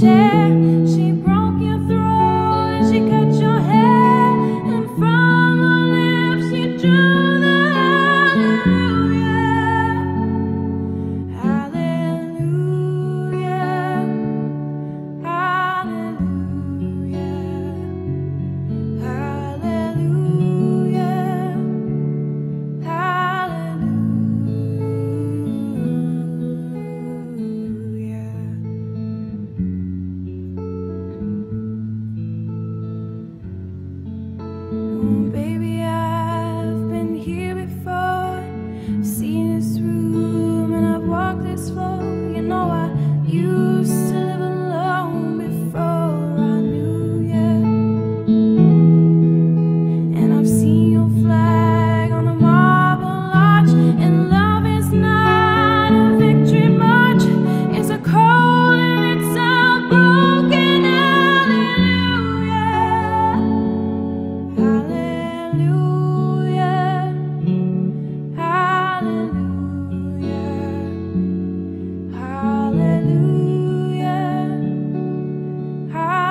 chair. She broke you through and she cut your hair, and from her lips she drew the hallelujah. Hallelujah, hallelujah, hallelujah, hallelujah. Baby, I've been here before. I've seen this room and I've walked this floor. You know, I used to live alone before I knew you. And I've seen your flag on a marble arch. And love is not a victory march. It's a cold and it's a broken hallelujah. Hallelujah. Hallelujah, hallelujah, hallelujah,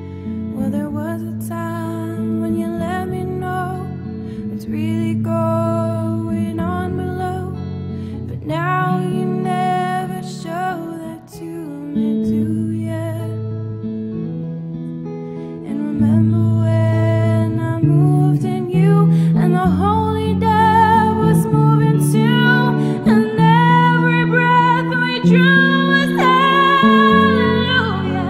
hallelujah. Well, there was a time when you let me know what's really going on below. But now you never show that to me, do ya? And remember when I moved in you, and the Holy Dove was moving too, and every breath we drew was hallelujah,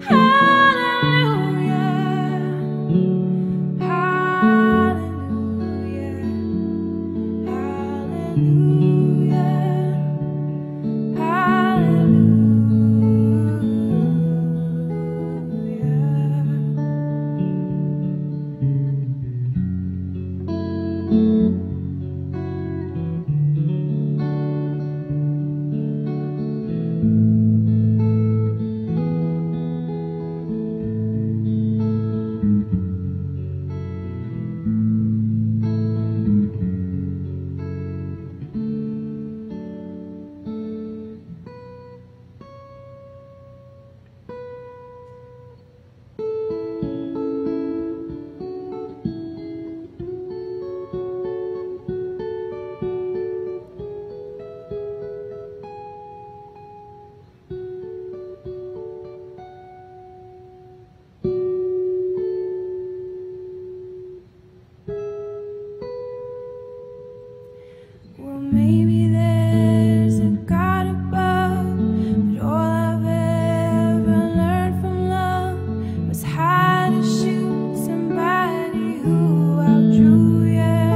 hallelujah, hallelujah, hallelujah. Maybe there's a God above, but all I've ever learned from love was how to shoot somebody who outdrew you.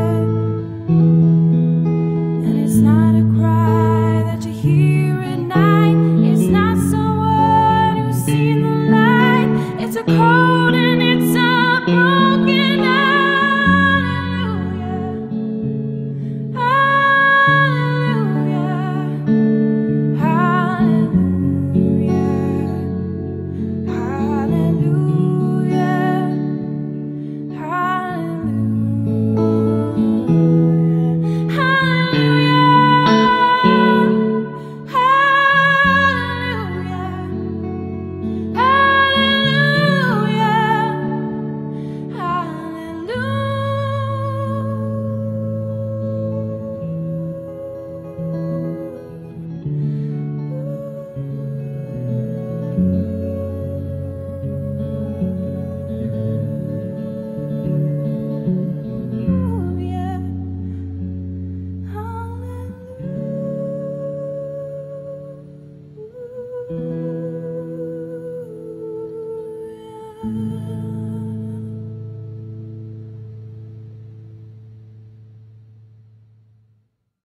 And it's not a cry that you hear at night, it's not someone who's seen the light, it's a cold and it's a broken heart.